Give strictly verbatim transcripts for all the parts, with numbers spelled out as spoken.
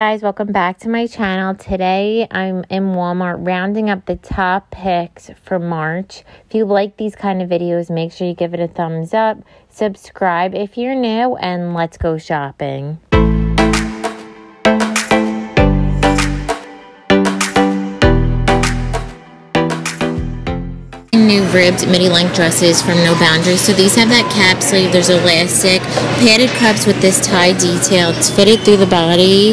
Guys, welcome back to my channel. Today I'm in Walmart rounding up the top picks for March. If you like these kind of videos, make sure you give it a thumbs up, subscribe if you're new, and let's go shopping. New ribbed midi-length dresses from No Boundaries. So these have that cap sleeve, there's elastic, padded cups with this tie detail. It's fitted through the body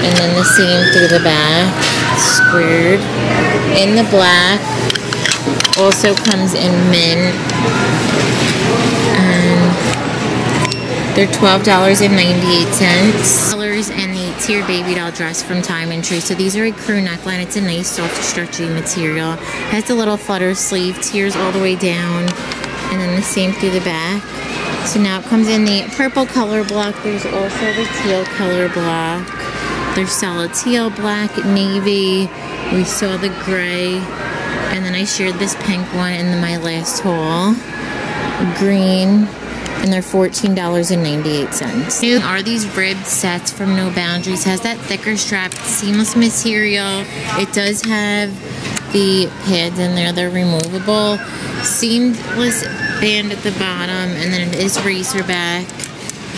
and then the seam through the back, squared. In the black, also comes in mint. Um, they're twelve ninety-eight. Colors and the tiered baby doll dress from Time and True. So these are a crew neckline. It's a nice, soft, stretchy material. Has a little flutter sleeve, tears all the way down, and then the same through the back. So now it comes in the purple color block. There's also the teal color block. There's solid teal, black, navy. We saw the gray, and then I shared this pink one in my last haul. Green. And they're fourteen ninety-eight. New are these ribbed sets from No Boundaries. Has that thicker strap, seamless material. It does have the pads in there. They're removable. Seamless band at the bottom, and then it is racer back.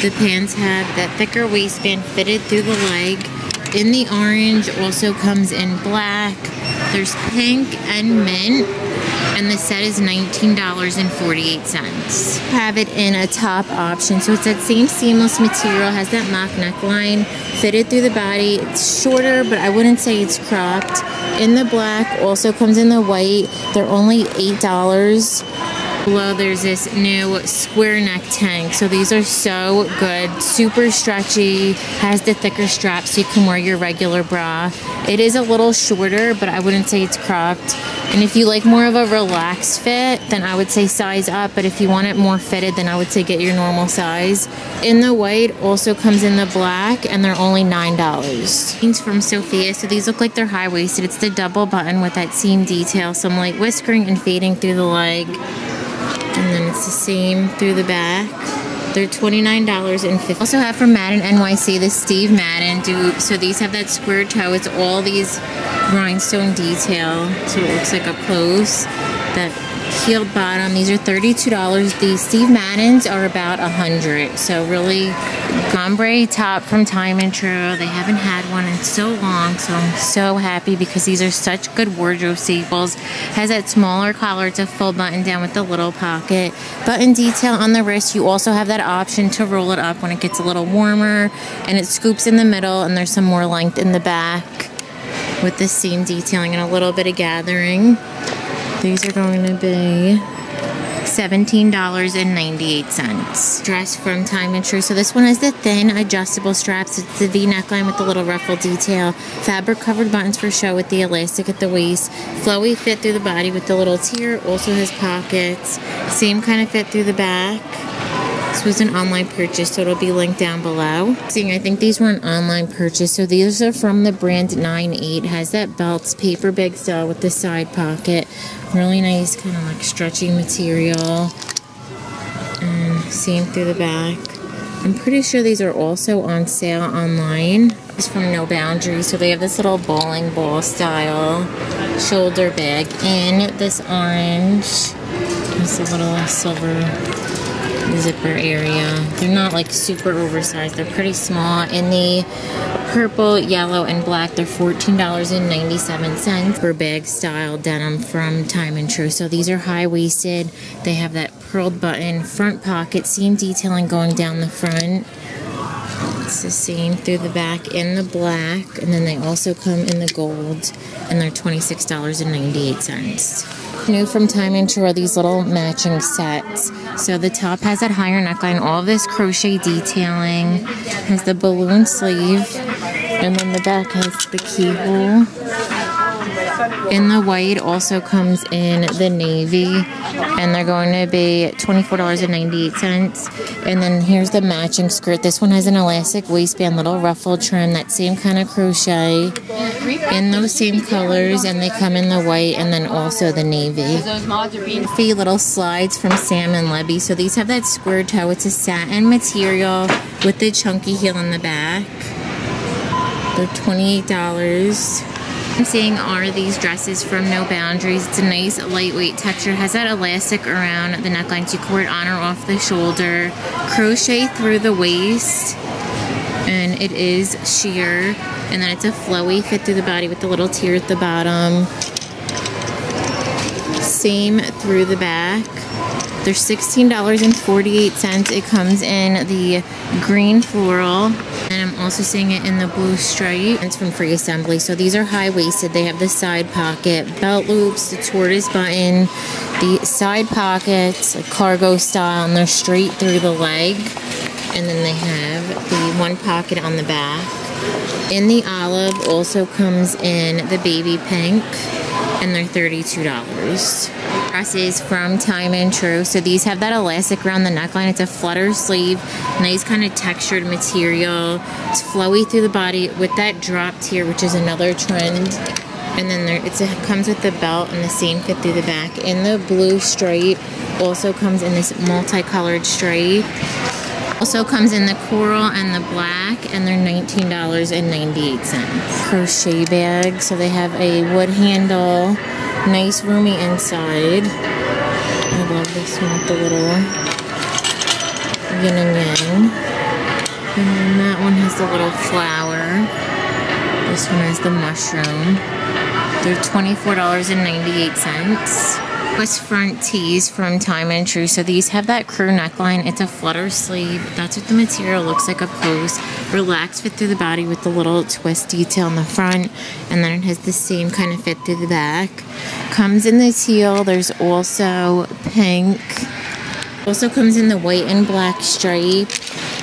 The pants have that thicker waistband fitted through the leg. In the orange, also comes in black. There's pink and mint. And the set is nineteen forty-eight. Have it in a top option. So it's that same seamless material, has that mock neckline, fitted through the body. It's shorter, but I wouldn't say it's cropped. In the black, also comes in the white. They're only eight dollars. Below, there's this new square neck tank. So these are so good, super stretchy, has the thicker strap so you can wear your regular bra. It is a little shorter, but I wouldn't say it's cropped. And if you like more of a relaxed fit, then I would say size up. But if you want it more fitted, then I would say get your normal size. In the white, also comes in the black, and they're only nine dollars. These from Sofia, so these look like they're high-waisted. It's the double button with that seam detail, some light whiskering and fading through the leg. And then it's the same through the back. They're twenty-nine fifty. Also have from Madden N Y C the Steve Madden dupe. So these have that square toe. It's all these rhinestone detail, so it looks like up close. That heeled bottom. These are thirty-two dollars. The Steve Maddens are about one hundred dollars. So really, ombre top from Time and True. They haven't had one in so long, so I'm so happy because these are such good wardrobe staples. Has that smaller collar. It's a full button down with the little pocket. Button detail on the wrist. You also have that option to roll it up when it gets a little warmer, and it scoops in the middle, and there's some more length in the back with the seam detailing and a little bit of gathering. These are going to be seventeen ninety-eight. Dress from Time and True. So this one has the thin adjustable straps. It's the V neckline with the little ruffle detail. Fabric covered buttons for show with the elastic at the waist. Flowy fit through the body with the little tier. Also has pockets. Same kind of fit through the back. This was an online purchase, so it'll be linked down below. Seeing, I think these were an online purchase. So these are from the brand Nine Eight. Has that belts, paper bag style with the side pocket. Really nice, kind of like stretchy material. And same through the back. I'm pretty sure these are also on sale online. It's from No Boundaries, so they have this little bowling ball style shoulder bag in this orange. It's a little silver zipper area. They're not like super oversized. They're pretty small. In the purple, yellow, and black, they're fourteen ninety-seven. For bag style denim from Time and True. So these are high-waisted. They have that pearled button, front pocket, seam detailing going down the front. It's the same through the back in the black, and then they also come in the gold, and they're twenty-six ninety-eight. New from Time and True are these little matching sets. So the top has that higher neckline, all of this crochet detailing, has the balloon sleeve, and then the back has the keyhole. In the white also comes in the navy, and they're going to be twenty-four ninety-eight. And then here's the matching skirt. This one has an elastic waistband, little ruffled trim, that same kind of crochet in those same colors, and they come in the white and then also the navy. Fee little slides from Sam and Libby. So these have that square toe. It's a satin material with the chunky heel in the back. for twenty-eight dollars. I'm seeing are these dresses from No Boundaries. It's a nice lightweight texture. Has that elastic around the neckline so you can wear it on or off the shoulder. Crochet through the waist. And it is sheer. And then it's a flowy fit through the body with the little tear at the bottom. Same through the back. They're sixteen forty-eight. It comes in the green floral. And I'm also seeing it in the blue stripe. It's from Free Assembly. So these are high-waisted. They have the side pocket, belt loops, the tortoise button, the side pockets, like cargo style, and they're straight through the leg. And then they have the one pocket on the back. In the olive also comes in the baby pink. And they're thirty-two dollars. Dresses from Time and True. So these have that elastic around the neckline. It's a flutter sleeve, nice kind of textured material. It's flowy through the body with that drop tier, which is another trend. And then there, it's a, it comes with the belt and the same fit through the back. In the blue stripe, also comes in this multicolored stripe. Also comes in the coral and the black, and they're nineteen ninety-eight. Crochet bag, so they have a wood handle, nice roomy inside. I love this one with the little yin and yang. And then that one has the little flower. This one has the mushroom. They're twenty-four ninety-eight. West front tees from Time and True. So these have that crew neckline. It's a flutter sleeve. That's what the material looks like up close. Relaxed fit through the body with the little twist detail in the front. And then it has the same kind of fit through the back. Comes in the teal. There's also pink. Also comes in the white and black stripe.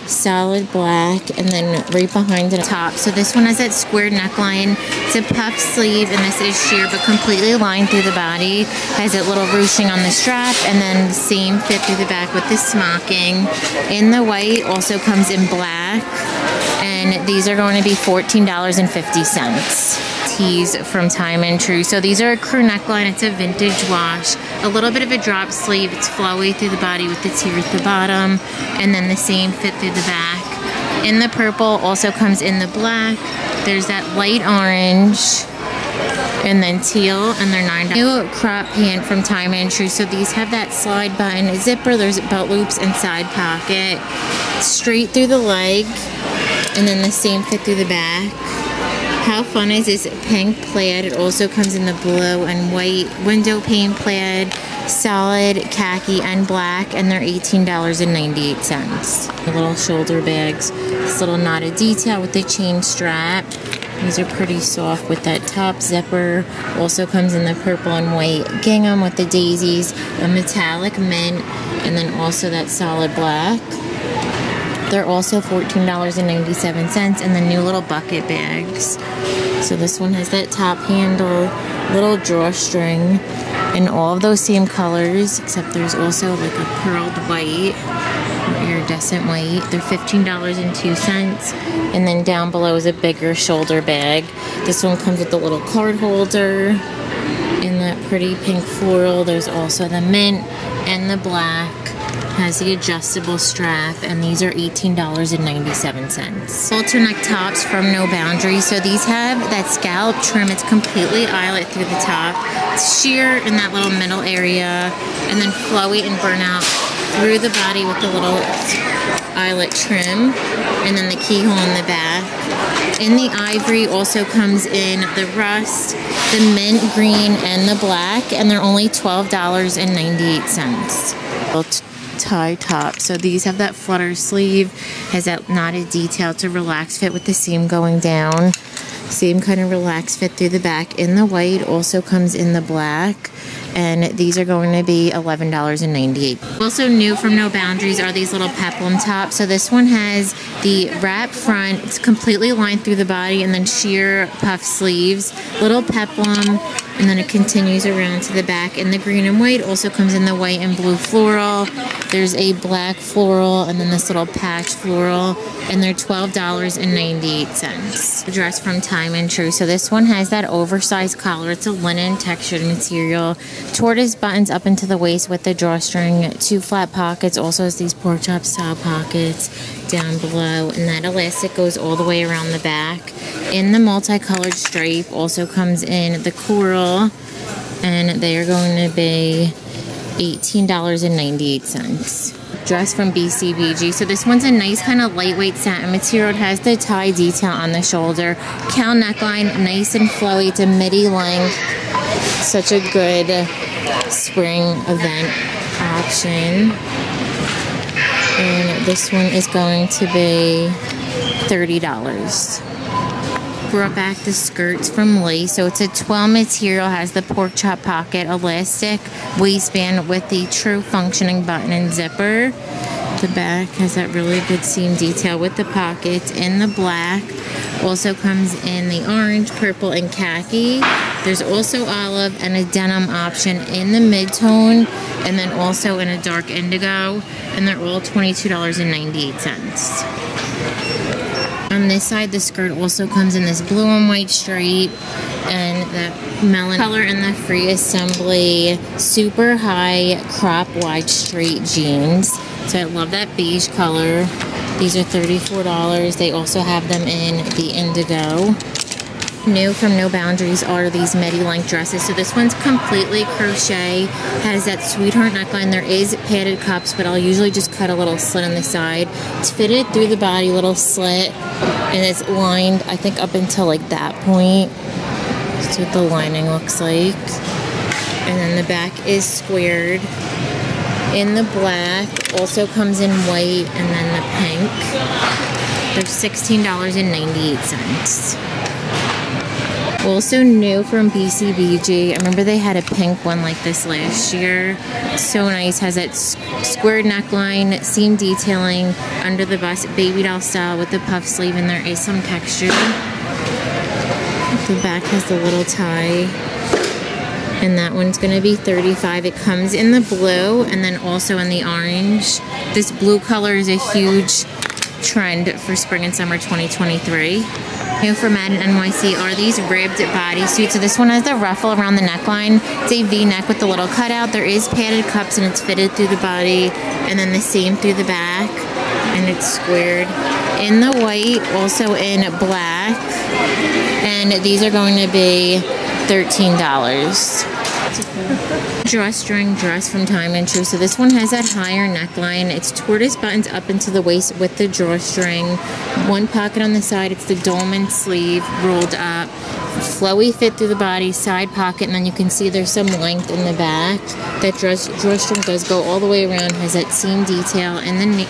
Solid black, and then right behind the top. So this one has that squared neckline. It's a puff sleeve, and this is sheer but completely lined through the body. Has that little ruching on the strap, and then same fit through the back with the smocking. In the white, also comes in black, and these are going to be fourteen fifty. Tees from Time and True. So these are a crew neckline. It's a vintage wash. A little bit of a drop sleeve. It's flowy through the body with the tear at the bottom. And then the same fit through the back. In the purple also comes in the black. There's that light orange. And then teal. And they're nine dollars. New crop pant from Time and True. So these have that slide button, a zipper. There's belt loops and side pocket. Straight through the leg. And then the same fit through the back. How fun is this pink plaid? It also comes in the blue and white window pane plaid, solid khaki and black, and they're eighteen ninety-eight. The little shoulder bags, this little knotted detail with the chain strap. These are pretty soft with that top zipper. Also comes in the purple and white gingham with the daisies, a metallic mint, and then also that solid black. They're also fourteen ninety-seven, and the new little bucket bags. So this one has that top handle, little drawstring, and all of those same colors, except there's also like a pearled white or iridescent white. They're fifteen oh two. And then down below is a bigger shoulder bag. This one comes with the little card holder in that pretty pink floral. There's also the mint and the black. Has the adjustable strap, and these are eighteen ninety-seven. Halter neck tops from No Boundaries. So these have that scallop trim. It's completely eyelet through the top. It's sheer in that little middle area, and then flowy and burnout through the body with the little eyelet trim, and then the keyhole in the back. In the ivory also comes in the rust, the mint green, and the black, and they're only twelve ninety-eight. Tie top. So these have that flutter sleeve, has that knotted detail to relax fit with the seam going down. Same kind of relaxed fit through the back. In the white also comes in the black, and these are going to be eleven ninety-eight. Also new from No Boundaries are these little peplum tops. So this one has the wrap front. It's completely lined through the body, and then sheer puff sleeves. Little peplum, and then it continues around to the back. In the green and white also comes in the white and blue floral. There's a black floral, and then this little patch floral, and they're twelve ninety-eight. The dress from Time and True. So this one has that oversized collar. It's a linen textured material. Tortoise buttons up into the waist with the drawstring. Two flat pockets. Also has these pork chop style pockets down below. yellow, and that elastic goes all the way around the back. In the multicolored stripe also comes in the coral, and they are going to be eighteen ninety-eight. Dress from B C B G. So this one's a nice kind of lightweight satin material. It has the tie detail on the shoulder. Cowl neckline, nice and flowy. It's a midi length. Such a good spring event option. And this one is going to be thirty dollars. Brought back the skirts from Lee, so it's a twill material, has the pork chop pocket, elastic waistband with the true functioning button and zipper. The back has that really good seam detail with the pockets in the black. Also comes in the orange, purple, and khaki. There's also olive and a denim option in the mid-tone, and then also in a dark indigo, and they're all twenty-two ninety-eight. On this side, the skirt also comes in this blue and white stripe and the melon color and the Free Assembly super high crop wide straight jeans. So I love that beige color. These are thirty-four dollars. They also have them in the indigo. New from No Boundaries are these midi length dresses. So this one's completely crochet, has that sweetheart neckline. There is padded cups, but I'll usually just cut a little slit on the side. It's fitted through the body, little slit, and it's lined, I think, up until like that point. That's what the lining looks like. And then the back is squared in the black, also comes in white, and then the pink. They're sixteen ninety-eight. Also new from B C B G. I remember they had a pink one like this last year. So nice. Has that squared neckline, seam detailing, under the bust, baby doll style with the puff sleeve, and there is some texture. The back has the little tie. And that one's going to be thirty-five dollars. It comes in the blue and then also in the orange. This blue color is a huge trend for spring and summer twenty twenty-three. New for Madden N Y C are these ribbed bodysuits. So this one has the ruffle around the neckline. It's a V-neck with the little cutout. There is padded cups, and it's fitted through the body, and then the seam through the back, and it's squared in the white, also in black, and these are going to be thirteen dollars. Dress string dress from Time and True. So this one has that higher neckline. It's tortoise buttons up into the waist with the drawstring. One pocket on the side. It's the dolman sleeve rolled up. Flowy fit through the body, side pocket, and then you can see there's some length in the back. That dress drawstring does go all the way around. Has that seam detail in the knee.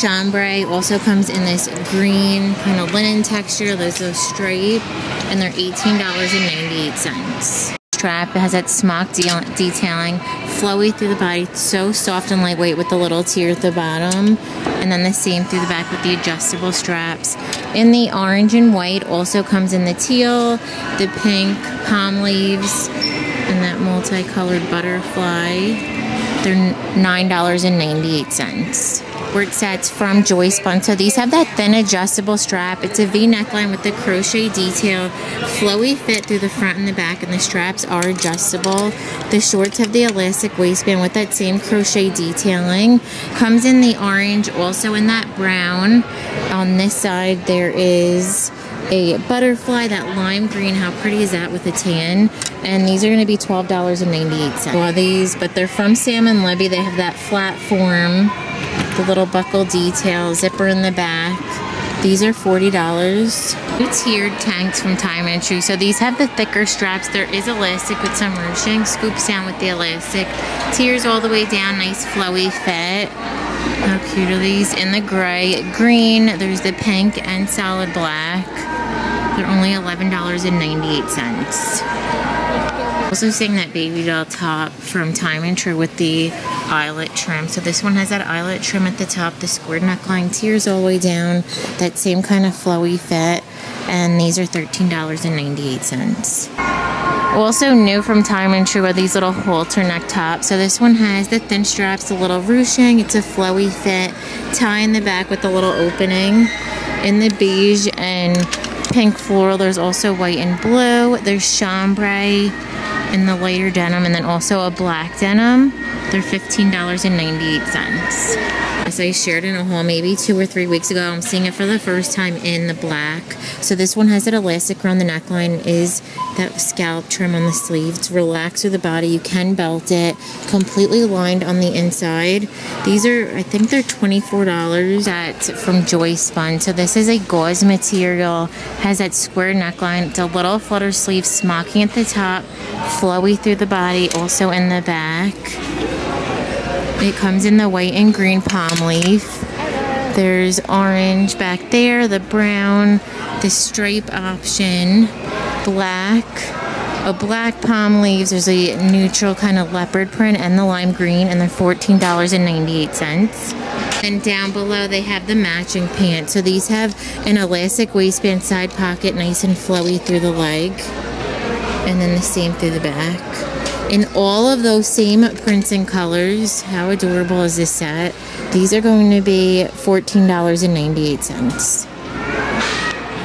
Chambray also comes in this green kind of linen texture. There's a stripe, and they're eighteen ninety-eight. Strap. It has that smock de detailing, flowy through the body, so soft and lightweight with the little tier at the bottom, and then the seam through the back with the adjustable straps. In the orange and white also comes in the teal, the pink, palm leaves, and that multicolored butterfly. They're nine ninety-eight. Work sets from Joy Spun. So these have that thin adjustable strap. It's a V neckline with the crochet detail, flowy fit through the front and the back, and the straps are adjustable. The shorts have the elastic waistband with that same crochet detailing. Comes in the orange, also in that brown. On this side there is a butterfly, that lime green. How pretty is that with a tan? And these are going to be twelve ninety-eight. Love these, but they're from Sam and Libby. They have that flat form, the little buckle detail, zipper in the back. These are forty dollars. Two tiered tanks from Time and True. So these have the thicker straps. There is elastic with some ruching. Scoops down with the elastic. Tiers all the way down. Nice flowy fit. How cute are these? In the gray, green, there's the pink, and solid black. They're only eleven ninety-eight. Also seeing that baby doll top from Time and True with the eyelet trim. So this one has that eyelet trim at the top, the squared neckline, tiers all the way down, that same kind of flowy fit, and these are thirteen ninety-eight. Also new from Time and True are these little halter neck tops. So this one has the thin straps, the little ruching, it's a flowy fit, tie in the back with the little opening. In the beige and pink floral, there's also white and blue. There's chambray in the lighter denim, and then also a black denim. They're fifteen ninety-eight. As I shared in a haul maybe two or three weeks ago, I'm seeing it for the first time in the black. So this one has an elastic around the neckline, is that scallop trim on the sleeve. It's relaxed with the body. You can belt it. Completely lined on the inside. These are, I think they're twenty-four dollars. That's from Joy Spun. So this is a gauze material. Has that square neckline. It's a little flutter sleeve, smocking at the top, flowy through the body, also in the back. It comes in the white and green palm leaf. There's orange back there, the brown, the stripe option, black, a black palm leaves. There's a neutral kind of leopard print and the lime green, and they're fourteen ninety-eight. And down below they have the matching pants. So these have an elastic waistband, side pocket, nice and flowy through the leg, and then the same through the back. In all of those same prints and colors. How adorable is this set? These are going to be fourteen ninety-eight.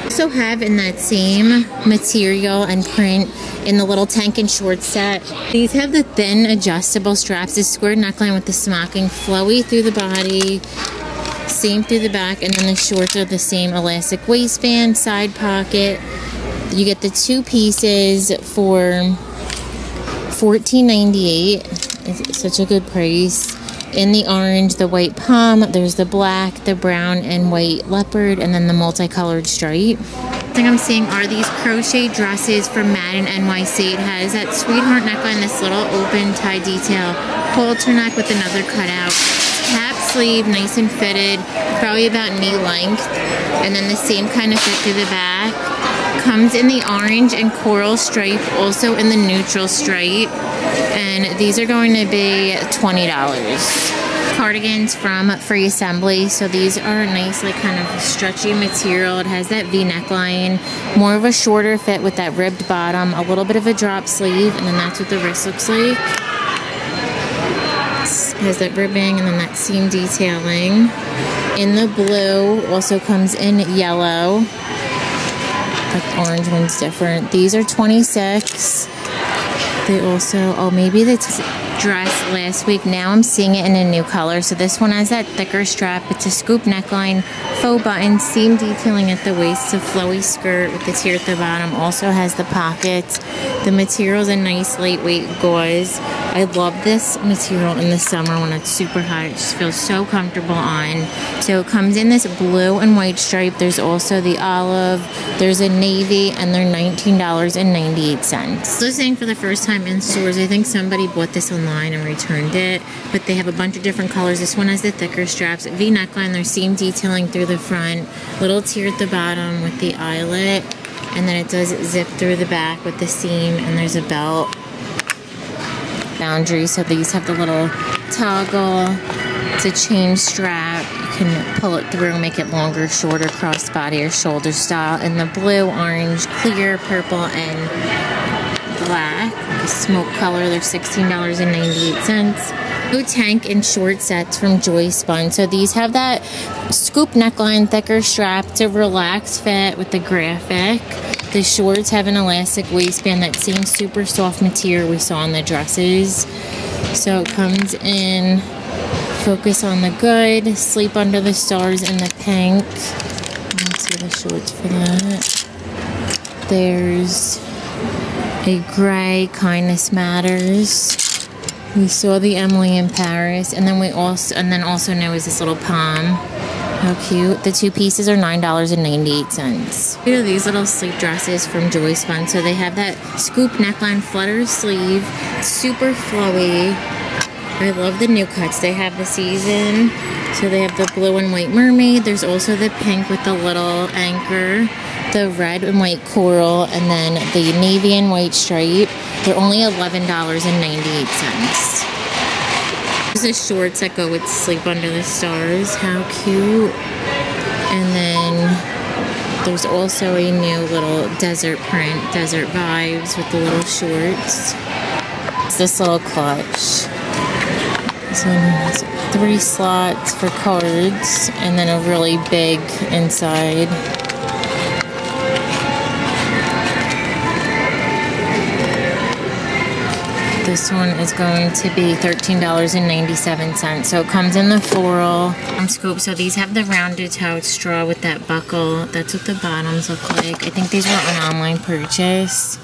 Also have in that same material and print in the little tank and short set. These have the thin adjustable straps, the square neckline with the smocking, flowy through the body, same through the back, and then the shorts are the same elastic waistband, side pocket. You get the two pieces for fourteen ninety-eight. It's such a good price. In the orange, the white palm, there's the black, the brown and white leopard, and then the multicolored stripe. Thing I'm seeing are these crochet dresses from Madden N Y C. It has that sweetheart neckline, this little open tie detail, halter neck with another cutout, cap sleeve, nice and fitted, probably about knee length, and then the same kind of fit through the back. Comes in the orange and coral stripe, also in the neutral stripe, and these are going to be twenty dollars. Cardigans from Free Assembly. So these are nice, like kind of stretchy material. It has that V neckline, more of a shorter fit with that ribbed bottom, a little bit of a drop sleeve, and then that's what the wrist looks like. It has that ribbing and then that seam detailing. In the blue, also comes in yellow. The orange one's different. These are twenty-six. They also, oh, maybe the dress last week. Now I'm seeing it in a new color. So this one has that thicker strap. It's a scoop neckline, faux button, seam detailing at the waist, a flowy skirt with the tier at the bottom. Also has the pockets. The material's a nice lightweight gauze. I love this material in the summer when it's super hot. It just feels so comfortable on. So it comes in this blue and white stripe. There's also the olive. There's a navy, and they're nineteen ninety-eight. So saying for the first time in stores. I think somebody bought this online and returned it, but they have a bunch of different colors. This one has the thicker straps, V neckline, their seam detailing through the front, little tier at the bottom with the eyelet, and then it does zip through the back with the seam, and there's a belt. Boundary, so these have the little toggle. It's a chain strap. You can pull it through, make it longer, shorter, crossbody or shoulder style. In the blue, orange, clear, purple, and black. The smoke color, they're sixteen ninety-eight. Blue tank and short sets from Joy Spun. So these have that scoop neckline, thicker strap, to relax fit with the graphic. The shorts have an elastic waistband, that same super soft material we saw in the dresses. So it comes in Focus on the Good, Sleep Under the Stars in the pink. Let's see the shorts for that. There's a gray, Kindness Matters. We saw the Emily in Paris, and then we also, and then also now is this little palm. How cute. The two pieces are nine ninety-eight. Here are these little sleep dresses from Joy Spun. So they have that scoop neckline, flutter sleeve, super flowy. I love the new cuts they have this season. So they have the blue and white mermaid. There's also the pink with the little anchor, the red and white coral, and then the navy and white stripe. They're only eleven ninety-eight. There's the shorts that go with Sleep Under the Stars. How cute. And then there's also a new little desert print, Desert Vibes, with the little shorts. It's this little clutch. This one has three slots for cards, and then a really big inside. This one is going to be thirteen ninety-seven. So it comes in the floral scoop. So these have the rounded toe straw with that buckle. That's what the bottoms look like. I think these were an online purchase,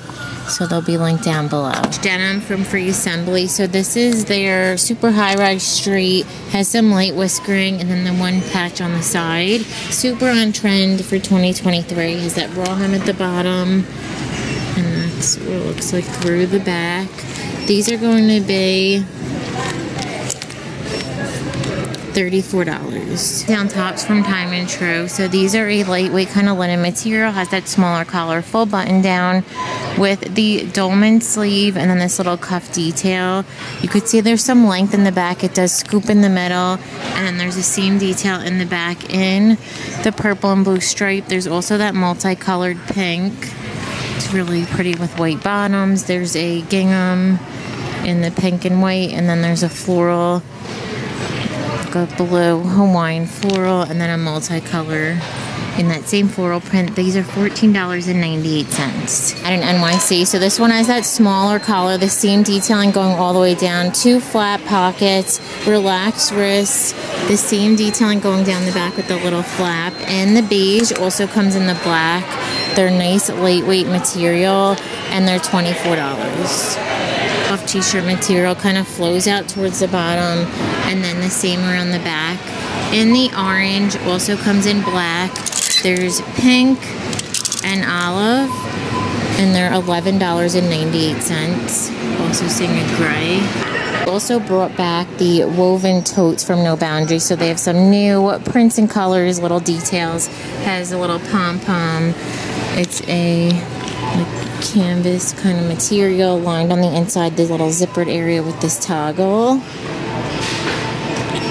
so they'll be linked down below. Denim from Free Assembly. So this is their super high-rise straight, has some light whiskering, and then the one patch on the side. Super on trend for twenty twenty-three. Has that raw hem at the bottom, and that's what it looks like through the back. These are going to be thirty-four dollars. Down tops from Time and True. So these are a lightweight kind of linen material, has that smaller collar, full button down with the dolman sleeve and then this little cuff detail. You could see there's some length in the back. It does scoop in the middle, and then there's a seam detail in the back in the purple and blue stripe. There's also that multicolored pink. It's really pretty with white bottoms. There's a gingham in the pink and white, and then there's a floral, a blue Hawaiian floral, and then a multicolor in that same floral print. These are fourteen ninety-eight. Madden N Y C. So this one has that smaller collar, the seam detailing going all the way down, two flat pockets, relaxed wrists, the seam detailing going down the back with the little flap, and the beige also comes in the black. They're nice lightweight material, and they're twenty-four dollars. T-shirt material kind of flows out towards the bottom, and then the same around the back. In the orange, also comes in black. There's pink and olive, and they're eleven ninety-eight. Also seeing a gray. Also brought back the woven totes from No Boundaries, so they have some new prints and colors, little details. Has a little pom-pom. It's a like canvas kind of material lined on the inside, the little zippered area with this toggle.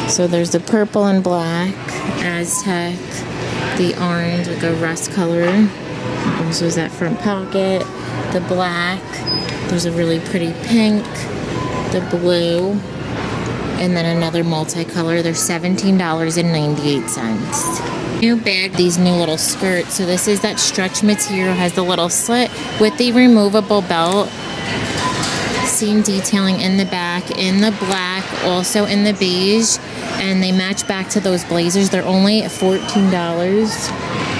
So there's the purple and black, Aztec, the orange, like a rust color. Also is that front pocket, the black, there's a really pretty pink, the blue, and then another multicolor. They're seventeen ninety-eight. New bag, these new little skirts. So this is that stretch material, has the little slit with the removable belt, seam detailing in the back, in the black, also in the beige, and they match back to those blazers. They're only fourteen dollars.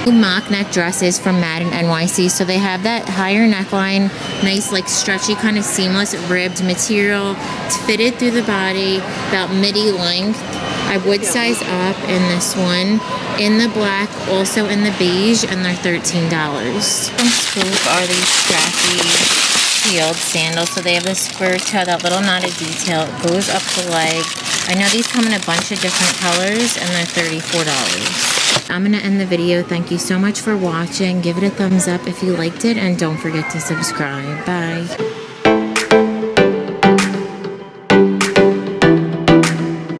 New mock neck dresses from Madden N Y C. So they have that higher neckline, nice like stretchy kind of seamless ribbed material. It's fitted through the body, about midi length. I would size up in this one, in the black, also in the beige, and they're thirteen dollars. From Scoop are these strappy heeled sandals. So they have the square toe, that little knotted detail. It goes up the leg. I know these come in a bunch of different colors, and they're thirty-four dollars. I'm gonna end the video. Thank you so much for watching. Give it a thumbs up if you liked it, and don't forget to subscribe. Bye.